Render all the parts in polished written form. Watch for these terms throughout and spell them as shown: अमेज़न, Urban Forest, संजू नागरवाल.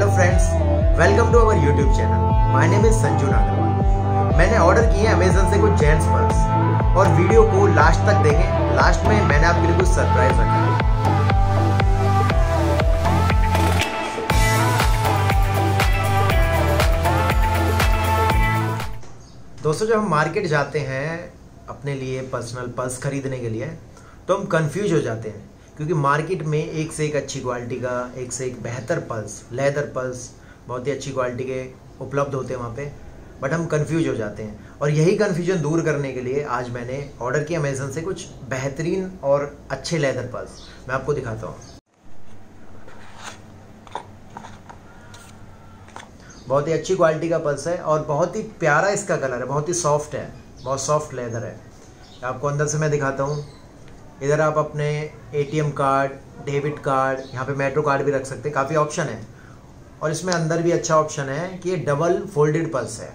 Hello friends, welcome to our YouTube channel. My name is संजू नागरवाल। मैंने order किए Amazon से कुछ जेंट्स पर्स, और वीडियो को लास्ट तक देखें। लास्ट में मैंने आपके लिए कुछ सरप्राइज रखा है। दोस्तों, जब हम मार्केट जाते हैं अपने लिए पर्सनल पर्स खरीदने के लिए, तो हम कंफ्यूज हो जाते हैं, क्योंकि मार्केट में एक से एक अच्छी क्वालिटी का, एक से एक बेहतर पर्स, लेदर पर्स बहुत ही अच्छी क्वालिटी के उपलब्ध होते हैं वहाँ पे। बट हम कंफ्यूज हो जाते हैं, और यही कन्फ्यूजन दूर करने के लिए आज मैंने ऑर्डर किया अमेज़न से कुछ बेहतरीन और अच्छे लेदर पर्स। मैं आपको दिखाता हूँ। बहुत ही अच्छी क्वालिटी का पर्स है, और बहुत ही प्यारा इसका कलर है, बहुत ही सॉफ्ट है, बहुत सॉफ्ट लेदर है। आपको अंदर से मैं दिखाता हूँ। इधर आप अपने एटीएम कार्ड, डेबिट कार्ड, यहाँ पे मेट्रो कार्ड भी रख सकते हैं। काफ़ी ऑप्शन है, और इसमें अंदर भी अच्छा ऑप्शन है कि ये डबल फोल्डेड पर्स है।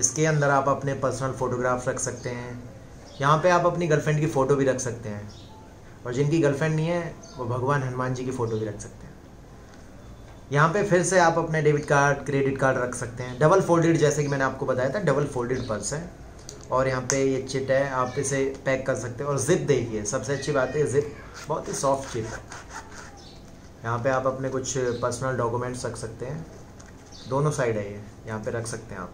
इसके अंदर आप अपने पर्सनल फ़ोटोग्राफ रख सकते हैं। यहाँ पर आप अपनी गर्लफ्रेंड की फ़ोटो भी रख सकते हैं, और जिनकी गर्लफ्रेंड नहीं है वो भगवान हनुमान जी की फ़ोटो भी रख सकते हैं। यहाँ पे फिर से आप अपने डेबिट कार्ड, क्रेडिट कार्ड रख सकते हैं। डबल फोल्डेड, जैसे कि मैंने आपको बताया था, डबल फोल्डेड पर्स है। और यहाँ पे ये चिट है, आप इसे पैक कर सकते हैं। और ज़िप देखिए, सबसे अच्छी बात है ज़िप बहुत ही सॉफ्ट चिप है। यहाँ पे आप अपने कुछ पर्सनल डॉक्यूमेंट्स रख सकते हैं, दोनों साइड है ये, यहाँ पर रख सकते हैं आप।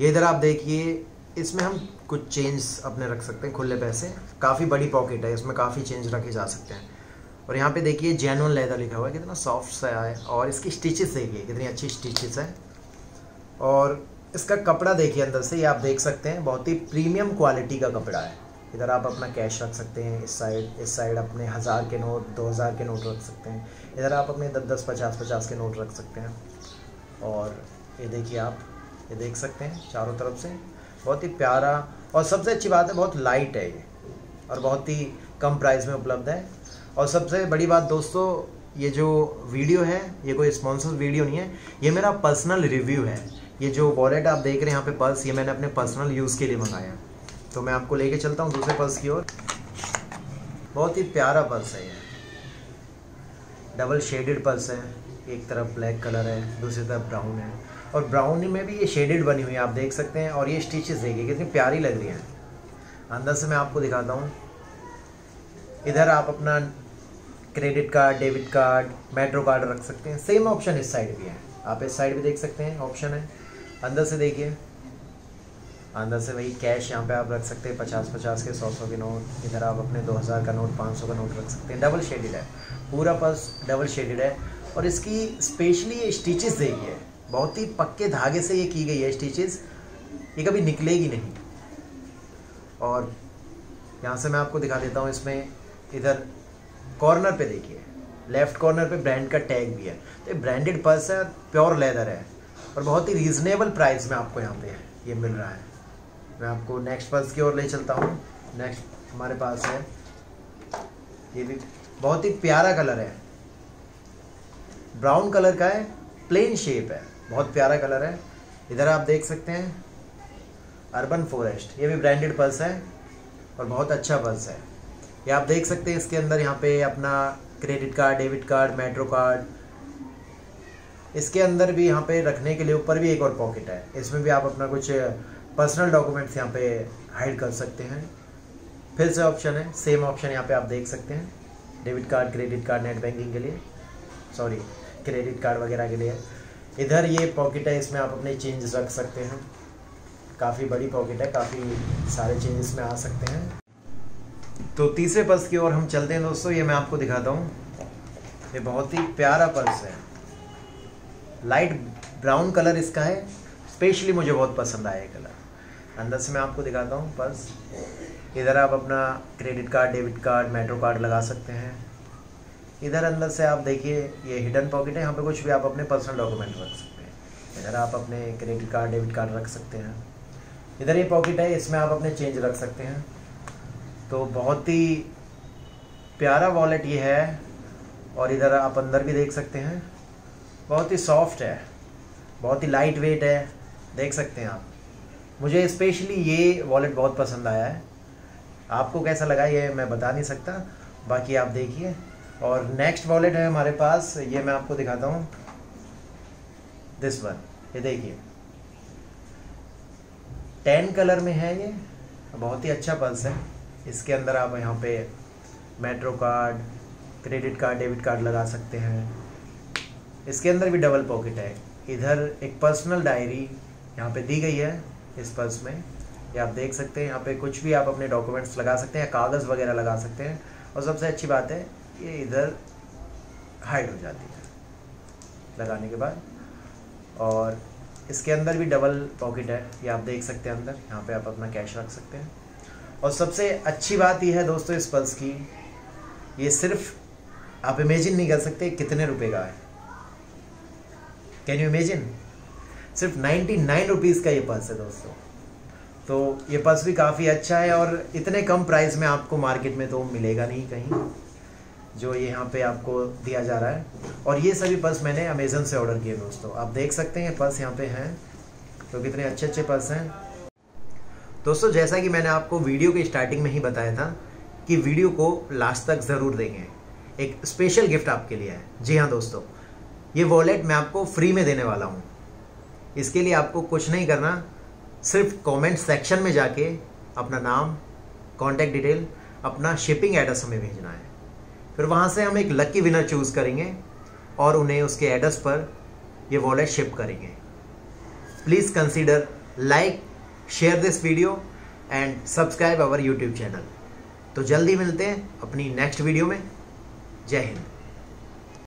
ये इधर आप देखिए, इसमें हम कुछ चेंज अपने रख सकते हैं, खुले पैसे। काफ़ी बड़ी पॉकेट है, इसमें काफ़ी चेंज रखे जा सकते हैं। और यहाँ पे देखिए जेन्युइन लेदर लिखा हुआ है, कितना सॉफ्ट सा है। और इसकी स्टिचेस देखिए, कितनी अच्छी स्टिचेस है। और इसका कपड़ा देखिए अंदर से, ये आप देख सकते हैं, बहुत ही प्रीमियम क्वालिटी का कपड़ा है। इधर आप अपना कैश रख सकते हैं, इस साइड अपने 1000 के नोट, 2000 के नोट रख सकते हैं। इधर आप अपने 10-10, 50-50 के नोट रख सकते हैं। और ये देखिए आप, ये देख सकते हैं चारों तरफ से, बहुत ही प्यारा। और सबसे अच्छी बात है, बहुत लाइट है ये, और बहुत ही कम प्राइस में उपलब्ध है। और सबसे बड़ी बात दोस्तों, ये जो वीडियो है ये कोई स्पॉन्सर वीडियो नहीं है, ये मेरा पर्सनल रिव्यू है। ये जो वॉलेट आप देख रहे हैं यहाँ पे पर्स, ये मैंने अपने पर्सनल यूज़ के लिए मंगाया। तो मैं आपको लेके चलता हूँ दूसरे पर्स की ओर। बहुत ही प्यारा पर्स है ये, डबल शेडेड पर्स है। एक तरफ ब्लैक कलर है, दूसरी तरफ ब्राउन है, और ब्राउन में भी ये शेडेड बनी हुई है, आप देख सकते हैं। और ये स्टिचेस देखिए कितनी प्यारी लग रही हैं। अंदर से मैं आपको दिखाता हूँ। इधर आप अपना credit card, debit card, metro card रख सकते हैं। सेम ऑप्शन इस साइड भी है, आप इस साइड भी देख सकते हैं, ऑप्शन है। अंदर से देखिए, अंदर से वही कैश यहाँ पे आप रख सकते हैं, 50-50 के, 100-100 के नोट। इधर आप अपने 2000 का नोट, 500 का नोट रख सकते हैं। डबल शेडेड है, पूरा पर्स डबल शेडेड है। और इसकी स्पेशली स्टिचेस देखिए, बहुत ही पक्के धागे से ये की गई है स्टिचेस, ये कभी निकलेगी नहीं। और यहाँ से मैं आपको दिखा देता हूँ, इसमें इधर कॉर्नर पे देखिए, लेफ़्ट कॉर्नर पे ब्रांड का टैग भी है। तो ये ब्रांडेड पर्स है, प्योर लेदर है, और बहुत ही रीज़नेबल प्राइस में आपको यहाँ पे ये मिल रहा है। मैं आपको नेक्स्ट पर्स की ओर ले चलता हूँ। नेक्स्ट हमारे पास है, ये भी बहुत ही प्यारा कलर है, ब्राउन कलर का है, प्लेन शेप है, बहुत प्यारा कलर है। इधर आप देख सकते हैं अर्बन फॉरेस्ट, ये भी ब्रांडेड पर्स है और बहुत अच्छा पर्स है। ये आप देख सकते हैं, इसके अंदर यहाँ पे अपना credit card, debit card, metro card, इसके अंदर भी यहाँ पे रखने के लिए ऊपर भी एक और पॉकेट है। इसमें भी आप अपना कुछ पर्सनल डॉक्यूमेंट्स यहाँ पे हाइड कर सकते हैं। फिर से ऑप्शन है, सेम ऑप्शन यहाँ पे आप देख सकते हैं, debit card, credit card, net banking के लिए, सॉरी क्रेडिट कार्ड वगैरह के लिए। इधर ये पॉकेट है, इसमें आप अपने चेंज रख सकते हैं। काफ़ी बड़ी पॉकेट है, काफ़ी सारे चेंज इसमें आ सकते हैं। तो तीसरे पर्स की ओर हम चलते हैं दोस्तों। ये मैं आपको दिखाता हूँ, ये बहुत ही प्यारा पर्स है, लाइट ब्राउन कलर इसका है, स्पेशली मुझे बहुत पसंद आया ये कलर। अंदर से मैं आपको दिखाता हूँ पर्स। इधर आप अपना credit card, debit card, metro card लगा सकते हैं। इधर अंदर से आप देखिए, ये हिडन पॉकेट है, यहाँ पे कुछ भी आप अपने पर्सनल डॉक्यूमेंट रख सकते हैं। इधर आप अपने क्रेडिट कार्ड, डेबिट कार्ड रख सकते हैं। इधर ये पॉकेट है, इसमें आप अपने चेंज रख सकते हैं। तो बहुत ही प्यारा वॉलेट ये है, और इधर आप अंदर भी देख सकते हैं, बहुत ही सॉफ्ट है, बहुत ही लाइट वेट है, देख सकते हैं आप। मुझे स्पेशली ये वॉलेट बहुत पसंद आया है, आपको कैसा लगा ये मैं बता नहीं सकता, बाकी आप देखिए। और नेक्स्ट वॉलेट है हमारे पास, ये मैं आपको दिखाता हूँ, दिस वन, ये देखिए 10 कलर में है, ये बहुत ही अच्छा पल्स है। इसके अंदर आप यहाँ पे metro card, credit card, debit card लगा सकते हैं। इसके अंदर भी डबल पॉकेट है। इधर एक पर्सनल डायरी यहाँ पे दी गई है इस पर्स में, ये आप देख सकते हैं। यहाँ पे कुछ भी आप अपने डॉक्यूमेंट्स लगा सकते हैं, कागज़ वगैरह लगा सकते हैं। और सबसे अच्छी बात है ये इधर हाइड हो जाती है लगाने के बाद। और इसके अंदर भी डबल पॉकेट है, ये आप देख सकते हैं अंदर, यहाँ पे आप अपना कैश रख सकते हैं। और सबसे अच्छी बात यह है दोस्तों इस पल्स की, ये सिर्फ आप इमेजिन नहीं कर सकते कितने रुपए का है। Can you imagine? सिर्फ 99 रुपीज़ का ये पल्स है दोस्तों। तो ये पल्स भी काफ़ी अच्छा है और इतने कम प्राइस में आपको मार्केट में तो मिलेगा नहीं कहीं, जो यहाँ पे आपको दिया जा रहा है। और ये सभी पर्स मैंने अमेज़न से ऑर्डर किए दोस्तों। आप देख सकते हैं पर्स यहाँ पे हैं, तो कितने अच्छे अच्छे पर्स हैं दोस्तों। जैसा कि मैंने आपको वीडियो के स्टार्टिंग में ही बताया था कि वीडियो को लास्ट तक ज़रूर देंगे, एक स्पेशल गिफ्ट आपके लिए है। जी हाँ दोस्तों, ये वॉलेट मैं आपको फ्री में देने वाला हूँ। इसके लिए आपको कुछ नहीं करना, सिर्फ कॉमेंट सेक्शन में जाके अपना नाम, कॉन्टैक्ट डिटेल, अपना शिपिंग एड्रेस हमें भेजना है। फिर वहाँ से हम एक लकी विनर चूज़ करेंगे और उन्हें उसके एड्रेस पर ये वॉलेट शिप करेंगे। Please consider like, share this video and subscribe our YouTube channel. तो जल्दी मिलते हैं अपनी नेक्स्ट वीडियो में। जय हिंद।